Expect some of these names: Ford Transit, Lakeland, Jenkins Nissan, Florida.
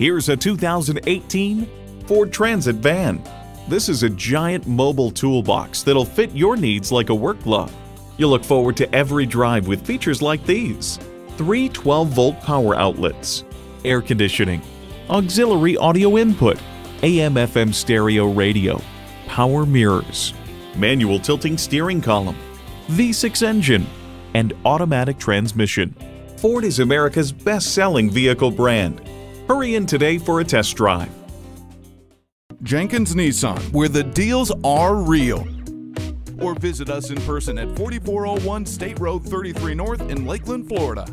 Here's a 2018 Ford Transit van. This is a giant mobile toolbox that'll fit your needs like a work glove. You'll look forward to every drive with features like these: 3 12-volt power outlets, air conditioning, auxiliary audio input, AM/FM stereo radio, power mirrors, manual tilting steering column, V6 engine, and automatic transmission. Ford is America's best-selling vehicle brand. Hurry in today for a test drive. Jenkins Nissan, where the deals are real. Or visit us in person at 4401 State Road 33 North in Lakeland, Florida.